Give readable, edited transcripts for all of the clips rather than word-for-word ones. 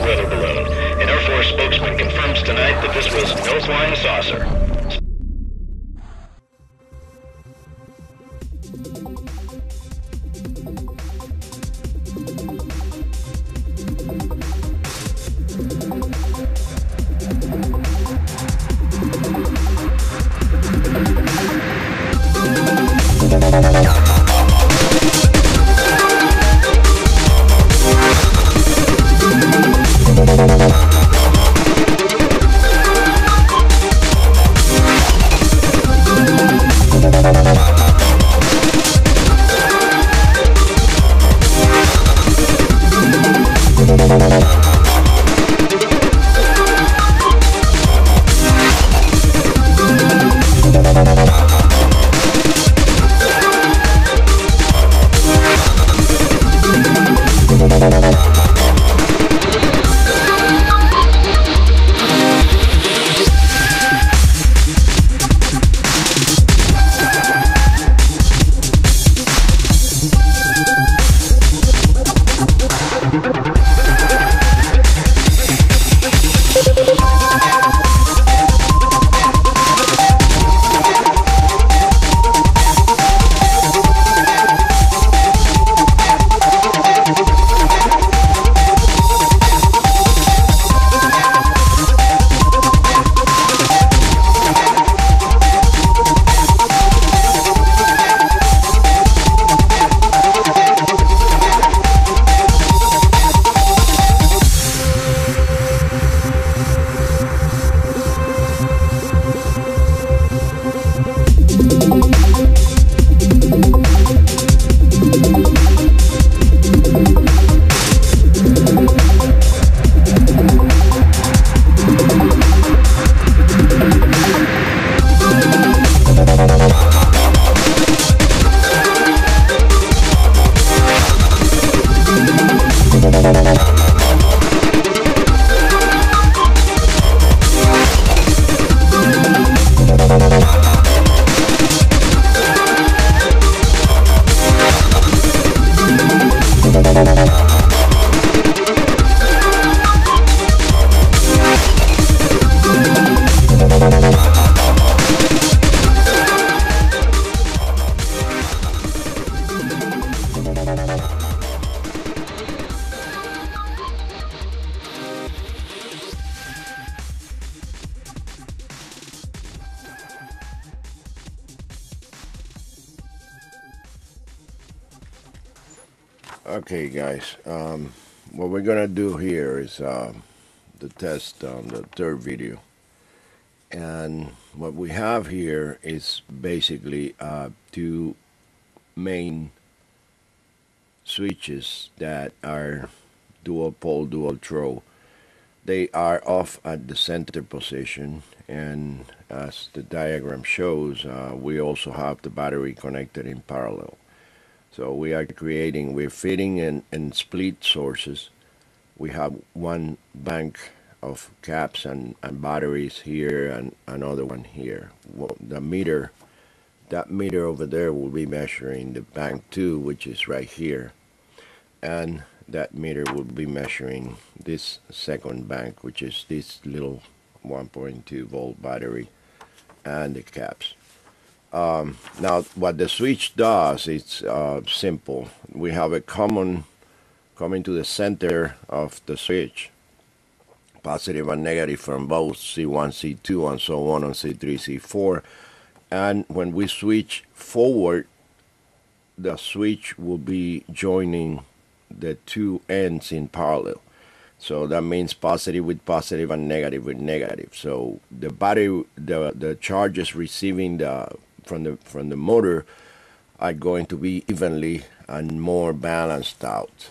Chinese weather balloon. An Air Force spokesman confirms tonight that this was no flying saucer. Okay guys, what we're gonna do here is the test on the third video, and what we have here is basically two main switches that are dual pole, dual throw. They are off at the center position, and as the diagram shows, we also have the battery connected in parallel. So we are creating, we're feeding and split sources. We have one bank of caps and batteries here and another one here. Well, the meter, that meter over there will be measuring the bank 2, which is right here. And that meter will be measuring this second bank, which is this little 1.2 volt battery and the caps. Now what the switch does, it's simple. We have a common coming to the center of the switch, positive and negative from both C1, C2, and so on C3, C4. And when we switch forward, the switch will be joining the two ends in parallel. So that means positive with positive and negative with negative. So the battery, the charges receiving from the motor are going to be evenly and more balanced out.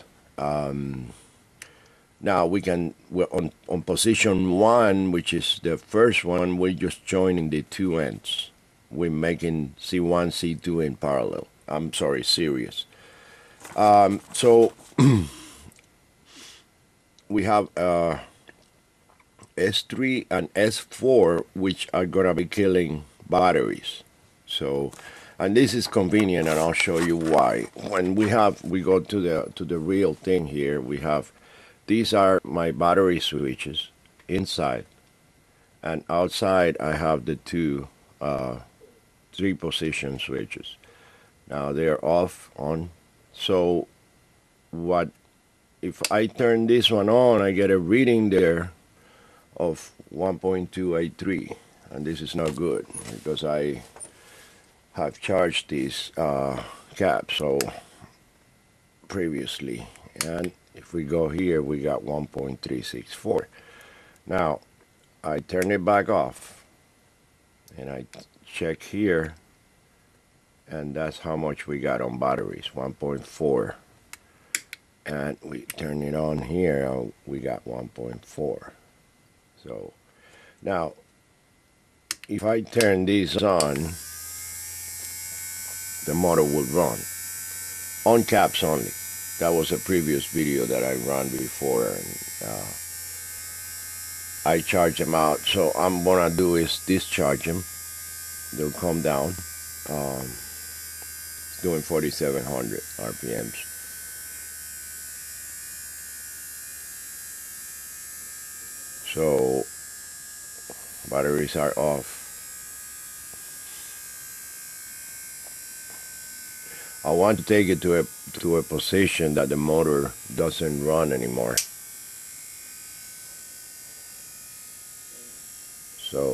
Now we can, on position 1, which is the first one, we're just joining the two ends. We're making C1, C2 in parallel. I'm sorry, series. So we have S3 and S4, which are gonna be killing batteries. So, and this is convenient, and I'll show you why. When we go to the real thing here, we have These are my battery switches inside, and outside I have the two three position switches. Now they are off, on. So what if I turn this one on, I get a reading there of 1.283, and this is not good because I have charged these caps so previously. And if we go here, we got 1.364. Now I turn it back off and I check here, and that's how much we got on batteries, 1.4. And we turn it on here, and we got 1.4. So now if I turn these on, the motor would run on caps only. That was a previous video that I ran before, and I charge them out. So I'm gonna do is discharge them. They'll come down, doing 4,700 RPMs. So batteries are off. I want to take it to a position that the motor doesn't run anymore. So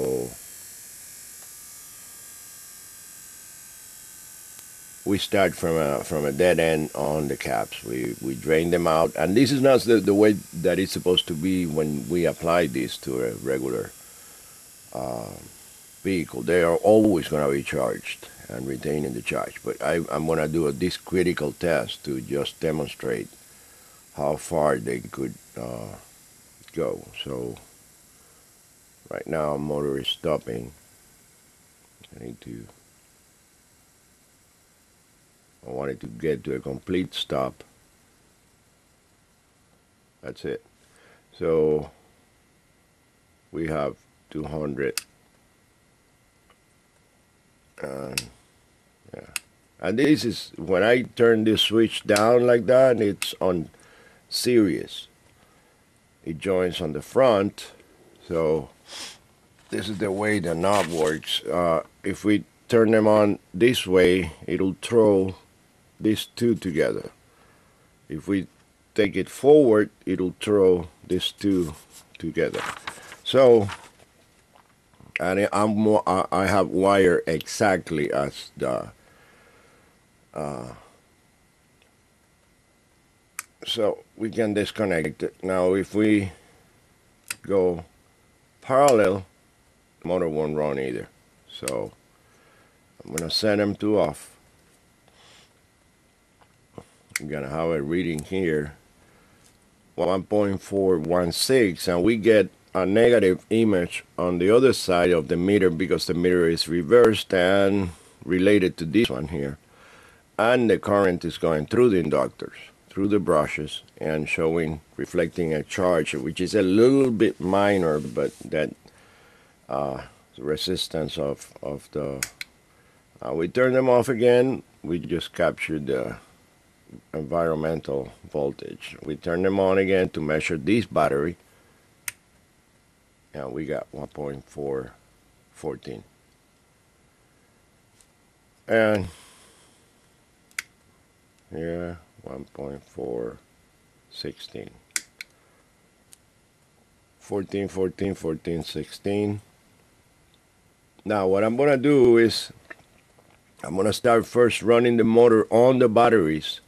we start from a dead end on the caps. We drain them out, and this is not the way that it's supposed to be when we apply this to a regular vehicle. They are always going to be charged and retaining the charge. But I'm going to do this critical test to just demonstrate how far they could go. So right now, motor is stopping. I need to. I wanted to get to a complete stop. That's it. So we have 200, and yeah, and this is when I turn this switch down like that. It's on series. It joins on the front. So this is the way the knob works. If we turn them on this way, it'll throw these two together. If we take it forward, it'll throw these two together. So, and I have wire exactly as the so we can disconnect it. Now if we go parallel, motor won't run either. So I'm gonna send them to off. We're gonna have a reading here, 1.416, and we get a negative image on the other side of the meter because the meter is reversed and related to this one here, and the current is going through the inductors, through the brushes, and showing, reflecting a charge which is a little bit minor, but that resistance of the. We turn them off again. We just captured the environmental voltage. We turn them on again to measure this battery, and we got 1.414. And here 1.416. 14, 14, 14, 16. Now what I'm gonna do is I'm gonna start first running the motor on the batteries.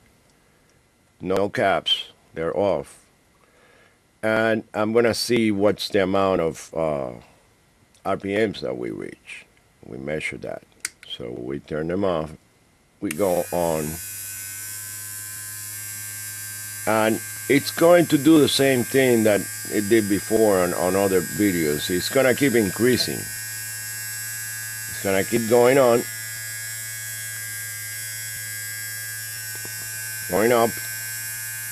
No caps, they're off. And I'm gonna see what's the amount of RPMs that we reach. We measure that. So we turn them off, we go on, and it's going to do the same thing that it did before on other videos. It's gonna keep increasing. It's gonna keep going on, going up,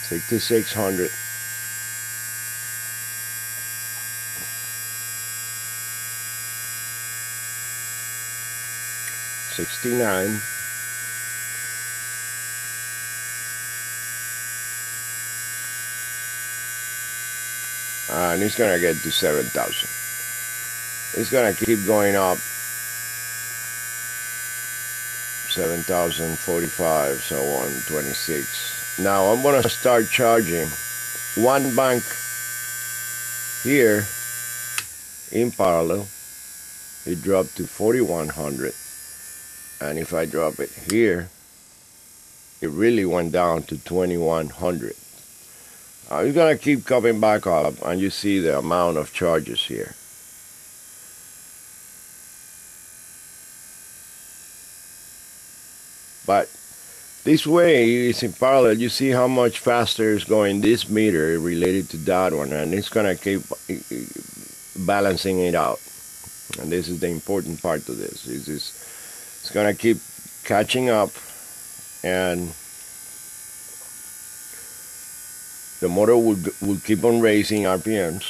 6,600. $69. and it's gonna get to 7,000. It's gonna keep going up. 7,045, so on 26. Now I'm gonna start charging one bank here in parallel. It dropped to 4,100, and if I drop it here, it really went down to 2,100. It's gonna keep coming back up, and you see the amount of charges here. But this way it's in parallel. You see how much faster it's going this meter related to that one, and it's gonna keep balancing it out. And this is the important part of this. It's gonna keep catching up, and the motor will keep on raising RPMs.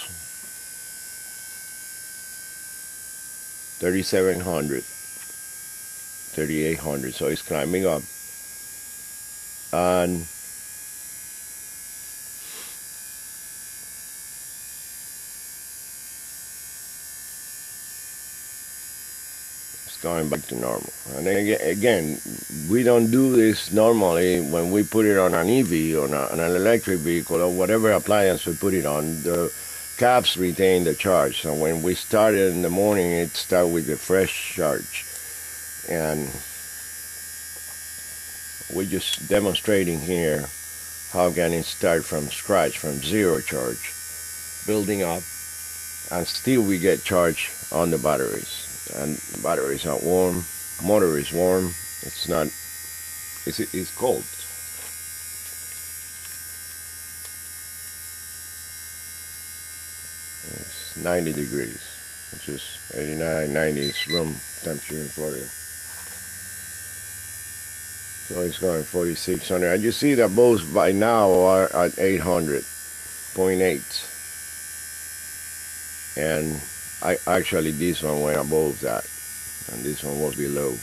3,700. 3,800, so it's climbing up, and it's going back to normal. And again, we don't do this normally when we put it on an EV, on an electric vehicle, or whatever appliance we put it on. The caps retain the charge, so when we start it in the morning, it starts with the fresh charge. And we're just demonstrating here how can it start from scratch, from zero charge, building up, and still we get charge on the batteries. And the batteries are warm, motor is warm, it's cold. It's 90 degrees, which is 89, 90, it's room temperature in Florida. So it's going 4,600, and you see that both by now are at 800.8, and I actually this one went above that, and this one was below.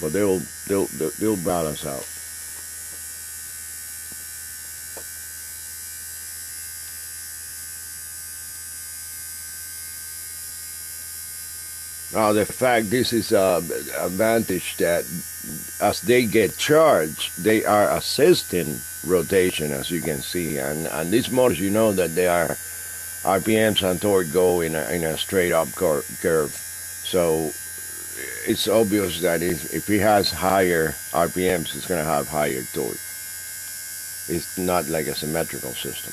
But they'll balance out. Now the fact this is an advantage that as they get charged, they are assisting rotation, as you can see, and these motors, you know that they are RPMs and torque go in a straight up curve, so it's obvious that if it has higher RPMs, it's going to have higher torque. It's not like a symmetrical system.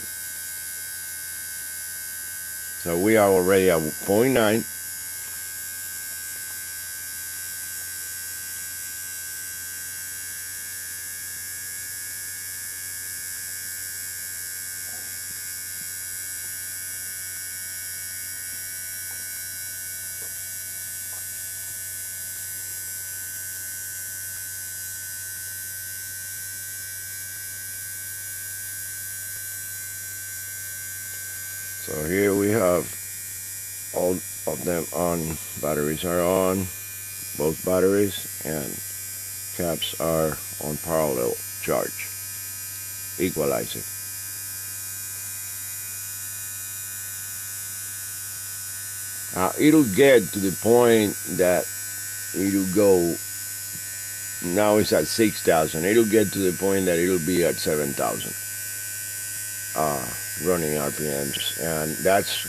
So we are already at 0.9. So here we have all of them on. Batteries are on, both batteries, and caps are on parallel charge, equalizing. It'll get to the point that it'll go, now it's at 6,000, it'll get to the point that it'll be at 7,000. Running RPMs, and that's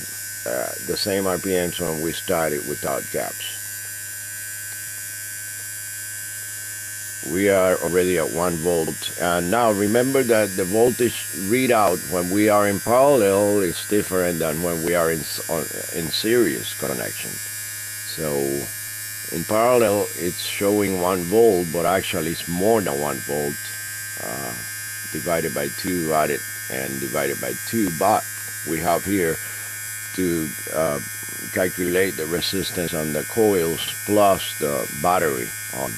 the same RPMs when we started without caps. We are already at 1 volt, and now remember that the voltage readout when we are in parallel is different than when we are in series connection. So in parallel it's showing 1 volt, but actually it's more than 1 volt, divided by 2 added and divided by 2, but we have here to calculate the resistance on the coils plus the battery on.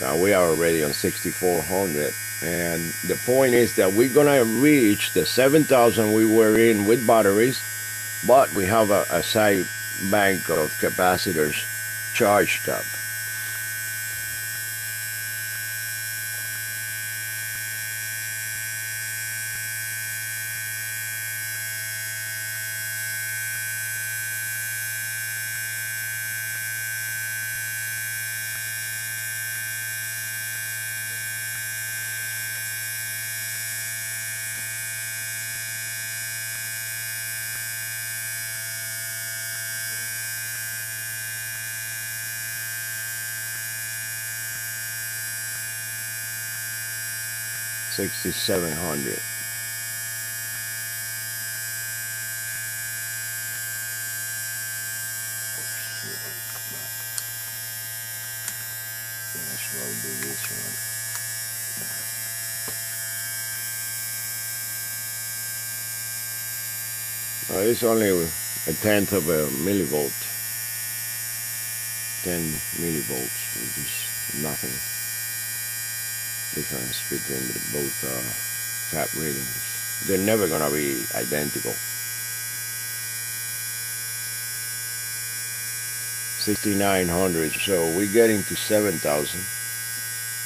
Now we are already on 6,400, and the point is that we're gonna reach the 7,000 we were in with batteries, but we have a side bank of capacitors charged up. 6,700. Oh, it's only a tenth of a millivolt. 10 millivolts, which is nothing. Difference between the both tap readings. They're never gonna be identical. 6,900, so we're getting to 7,000,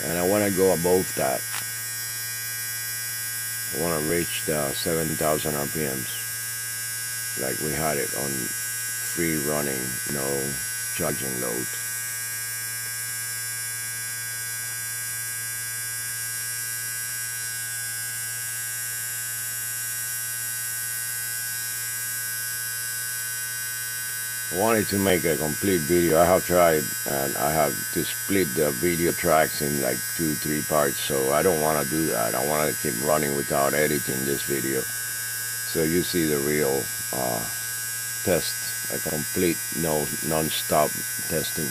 and I want to go above that. I want to reach the 7,000 RPMs, like we had it on free running, no charging load. I wanted to make a complete video. I have tried, and I have to split the video tracks in like 2-3 parts, so I don't want to do that. I want to keep running without editing this video, so you see the real test, a complete non-stop testing.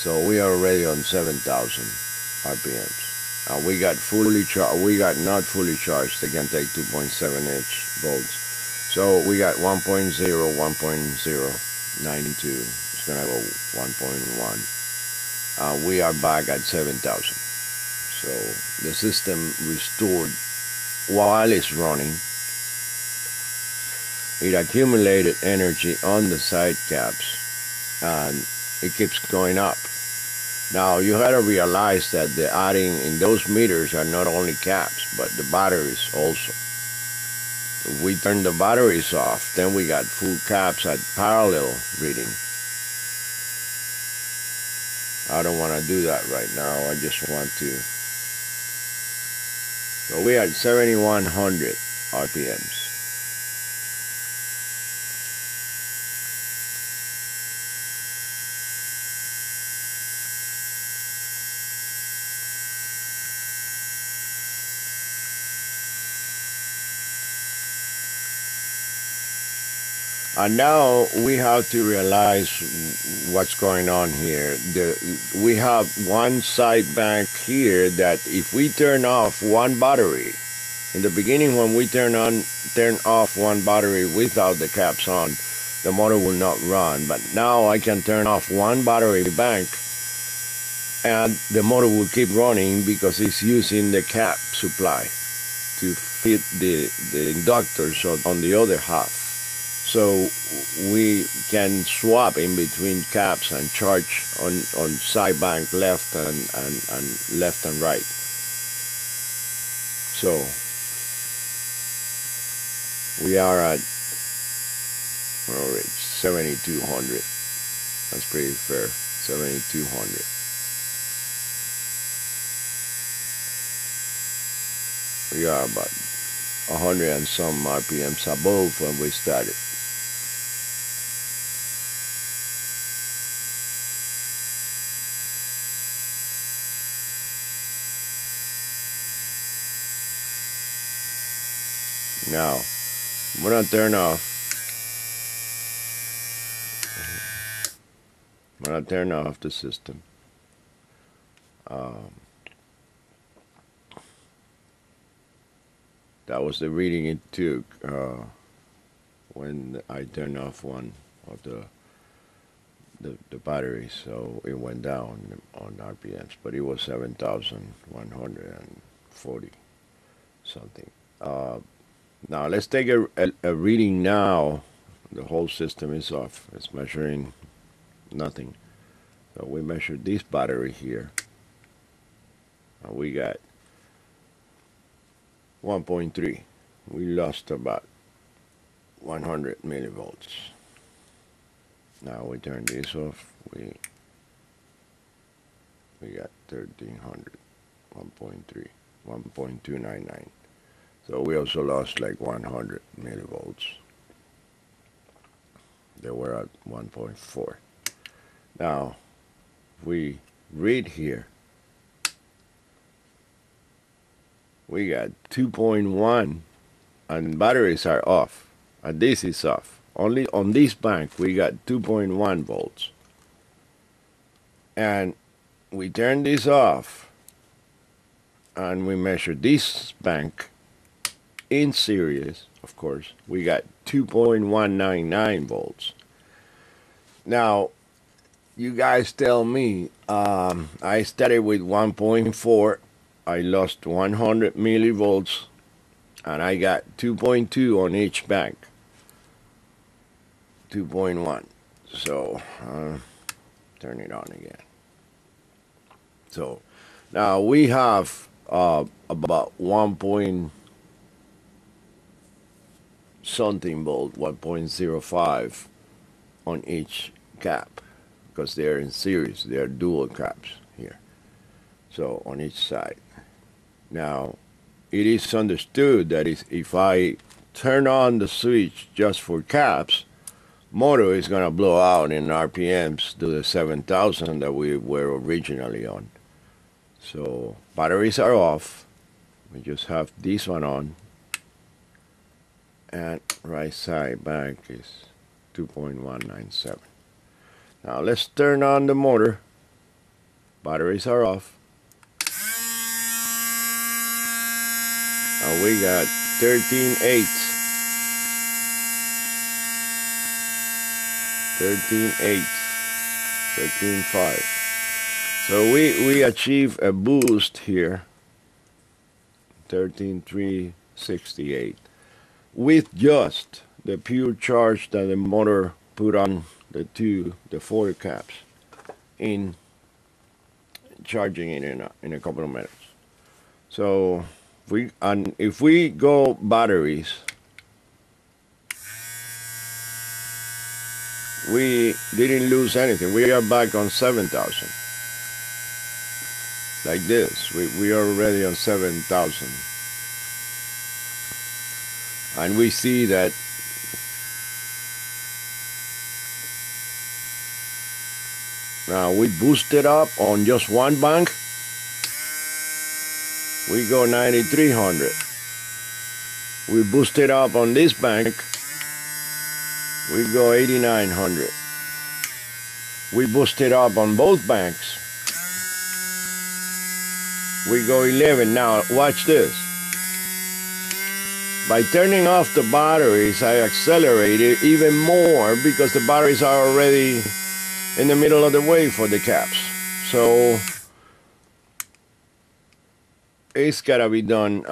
So we are already on 7,000 RPMs, and we got fully charged. We got not fully charged. They can take 2.78 volts. So we got 1.0, 1.0, 92. It's gonna go 1.1. We are back at 7,000. So the system restored while it's running. It accumulated energy on the side caps, and it keeps going up. Now you gotta realize that the adding in those meters are not only caps, but the batteries also. If we turn the batteries off, then we got full caps at parallel reading. I don't want to do that right now. I just want to. So we had 7,100 RPMs. And now we have to realize what's going on here. We have one side bank here that if we turn off one battery, in the beginning when we turn off one battery without the caps on, the motor will not run. But now I can turn off one battery bank and the motor will keep running because it's using the cap supply to feed the inductors on the other half. So we can swap in between caps and charge on side bank left and left and right. So we are at 7,200. That's pretty fair. 7,200. We are about 100 and some RPMs above when we started. Now, I'm gonna turn off. The system. That was the reading it took when I turned off one of the batteries, so it went down on RPMs, but it was 7,140 something. Now let's take a reading now. The whole system is off. It's measuring nothing. So we measured this battery here. And we got 1.3. We lost about 100 millivolts. Now we turn this off. We got 1,300. 1.3. 1.299. So we also lost like 100 millivolts. They were at 1.4. Now, we read here. We got 2.1 and batteries are off, and this is off. Only on this bank we got 2.1 volts. And we turn this off and we measure this bank in series, of course. We got 2.199 volts. Now, you guys tell me, I started with 1.4, I lost 100 millivolts, and I got 2.2 on each bank. 2.1. So, turn it on again. So, now we have about 1. Something volt, 1.05 on each cap, because they're in series, they're dual caps here, so on each side. Now it is understood that if I turn on the switch just for caps, motor is going to blow out in RPMs to the 7,000 that we were originally on. So batteries are off, we just have this one on. And right side bank is 2.197. Now let's turn on the motor. Batteries are off. And we got 13.8. 13.8. 13.5. So we achieve a boost here. 13.368. With just the pure charge that the motor put on the four caps in charging it in a couple of minutes. So if we go batteries, we didn't lose anything. We are back on 7,000. Like this, we are already on 7,000. And we see that now we boosted up on just one bank. We go 9,300. We boosted up on this bank. We go 8,900. We boosted up on both banks. We go 11. Now watch this. By turning off the batteries, I accelerated even more because the batteries are already in the middle of the way for the caps. So it's gotta be done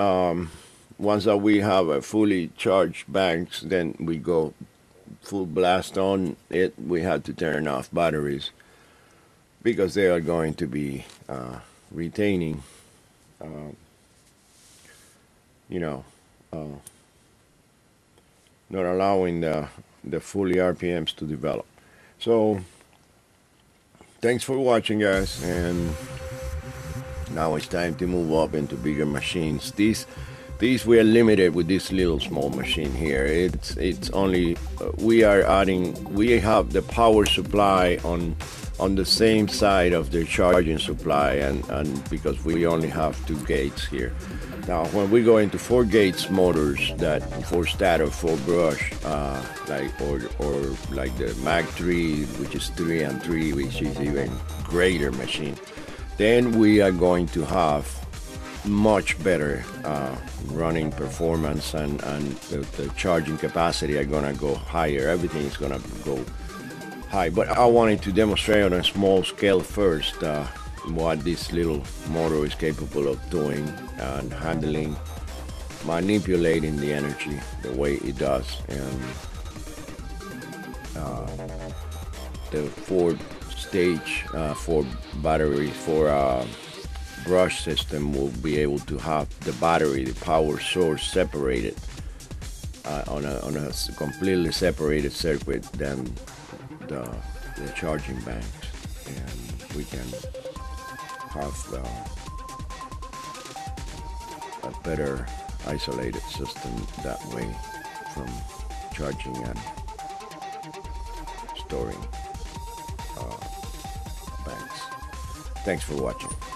once that we have a fully charged banks, then we go full blast on it. We had to turn off batteries because they are going to be retaining, you know, not allowing the fully RPMs to develop. So thanks for watching, guys, and now it's time to move up into bigger machines. These we are limited with this little small machine here. It's only we have the power supply on the same side of the charging supply, and because we only have 2 gates here. Now when we go into 4 gates motors, that 4 stator, 4 brush, like the Mag 3, which is 3 and 3, which is even greater machine, then we are going to have much better running performance, and the charging capacity are gonna go higher. Everything is gonna go high, but I wanted to demonstrate on a small scale first what this little motor is capable of doing and handling, manipulating the energy the way it does, and the 4-stage, 4 battery, 4 brush system will be able to have the battery, the power source, separated on a completely separated circuit than the charging banks, and we can have a better isolated system that way from charging and storing banks. Thanks for watching.